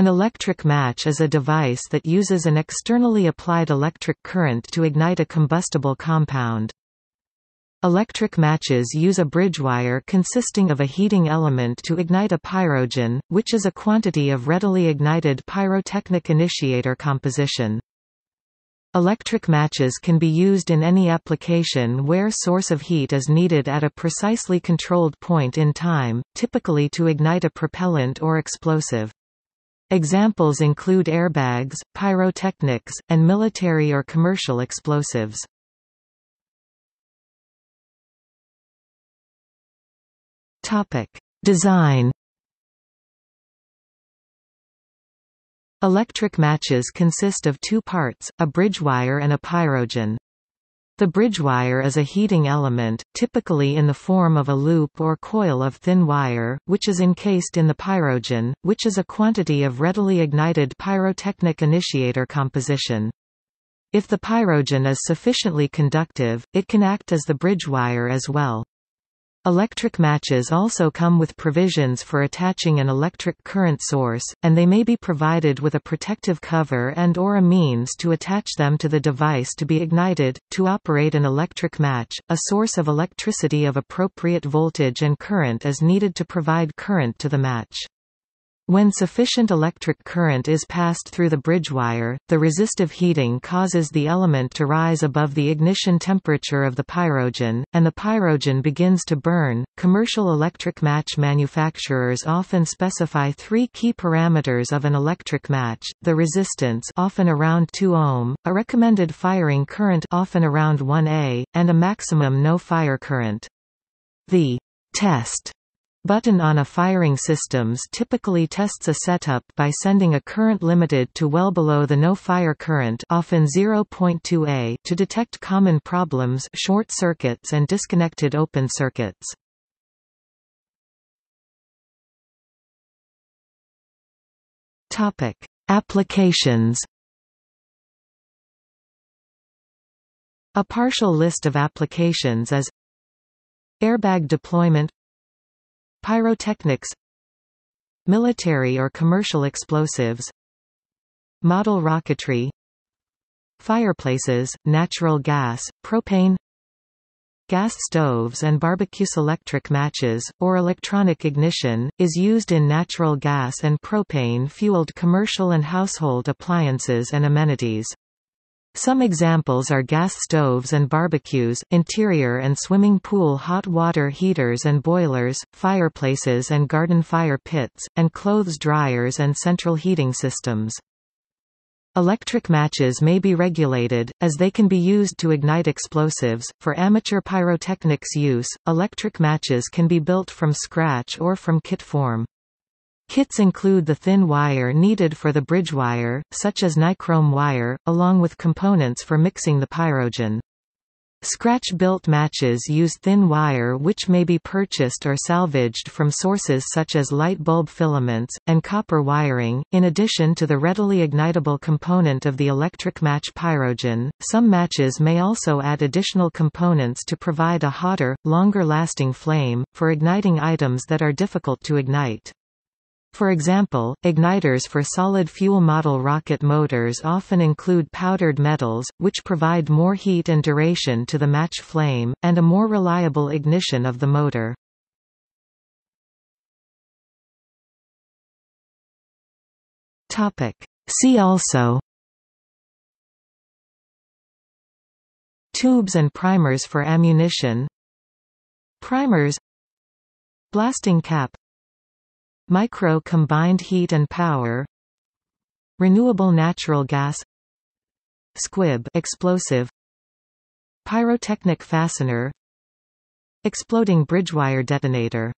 An electric match is a device that uses an externally applied electric current to ignite a combustible compound. Electric matches use a bridgewire consisting of a heating element to ignite a pyrogen, which is a quantity of readily ignited pyrotechnic initiator composition. Electric matches can be used in any application where source of heat is needed at a precisely controlled point in time, typically to ignite a propellant or explosive. Examples include airbags, pyrotechnics, and military or commercial explosives. Design. Electric matches consist of two parts, a bridgewire and a pyrogen. The bridgewire is a heating element, typically in the form of a loop or coil of thin wire, which is encased in the pyrogen, which is a quantity of readily ignited pyrotechnic initiator composition. If the pyrogen is sufficiently conductive, it can act as the bridgewire as well. Electric matches also come with provisions for attaching an electric current source, and they may be provided with a protective cover and/or a means to attach them to the device to be ignited. To operate an electric match, a source of electricity of appropriate voltage and current is needed to provide current to the match. When sufficient electric current is passed through the bridgewire, the resistive heating causes the element to rise above the ignition temperature of the pyrogen, and the pyrogen begins to burn. Commercial electric match manufacturers often specify three key parameters of an electric match: the resistance, often around 2 ohm, a recommended firing current, often around 1 A, and a maximum no-fire current. The test button on a firing systems typically tests a setup by sending a current limited to well below the no-fire current, often 0.2 A, to detect common problems, short circuits and disconnected open circuits. Topic: Applications. A partial list of applications is airbag deployment, pyrotechnics, military or commercial explosives, model rocketry, fireplaces, natural gas, propane, gas stoves and barbecues. Electric matches, or electronic ignition, is used in natural gas and propane-fueled commercial and household appliances and amenities. Some examples are gas stoves and barbecues, interior and swimming pool hot water heaters and boilers, fireplaces and garden fire pits, and clothes dryers and central heating systems. Electric matches may be regulated, as they can be used to ignite explosives. For amateur pyrotechnics use, electric matches can be built from scratch or from kit form. Kits include the thin wire needed for the bridgewire, such as nichrome wire, along with components for mixing the pyrogen. Scratch-built matches use thin wire which may be purchased or salvaged from sources such as light bulb filaments, and copper wiring. In addition to the readily ignitable component of the electric match pyrogen, some matches may also add additional components to provide a hotter, longer-lasting flame, for igniting items that are difficult to ignite. For example, igniters for solid-fuel model rocket motors often include powdered metals, which provide more heat and duration to the match flame, and a more reliable ignition of the motor. See also: Tubes and primers for ammunition, primers, blasting cap, micro-combined heat and power, renewable natural gas, squib explosive, pyrotechnic fastener, exploding bridgewire detonator.